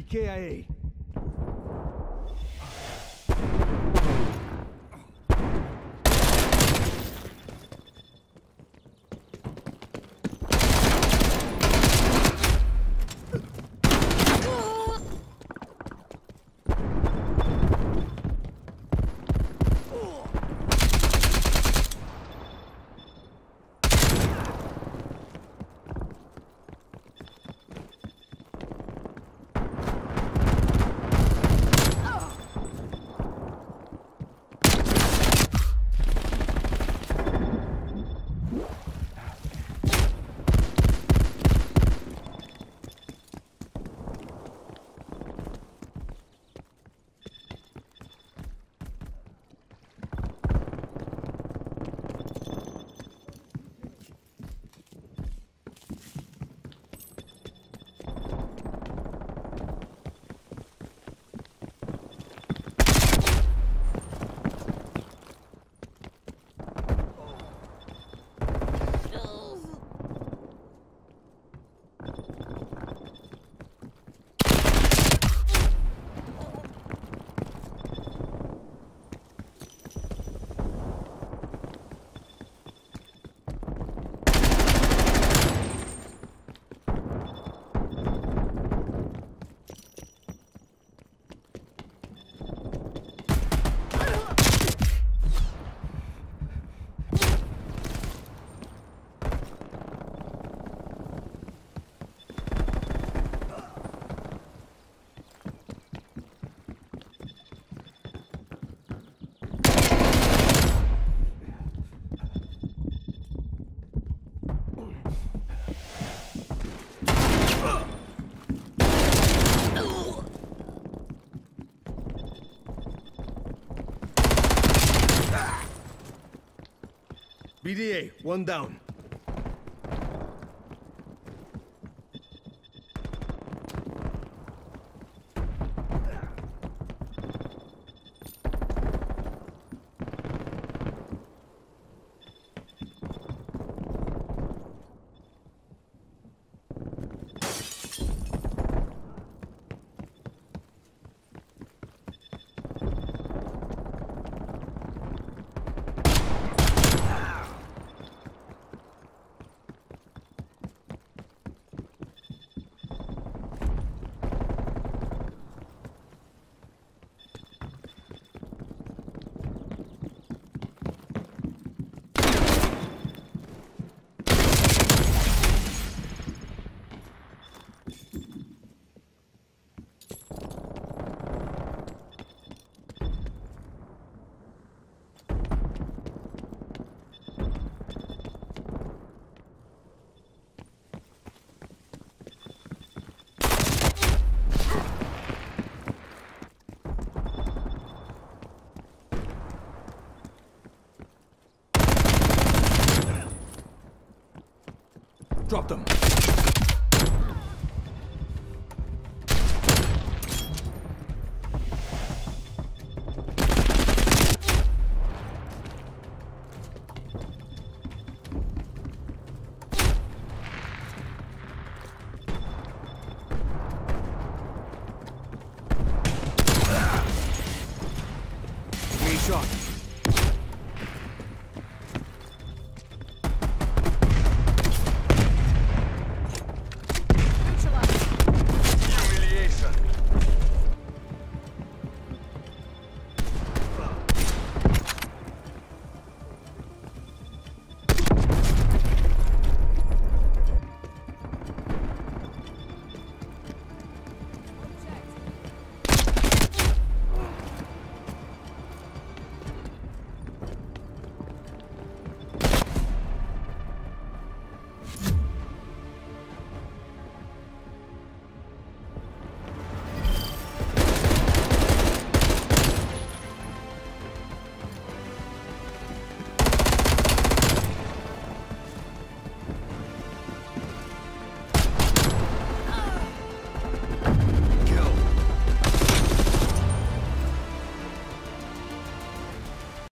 He KIA. BDA, one down. Drop them.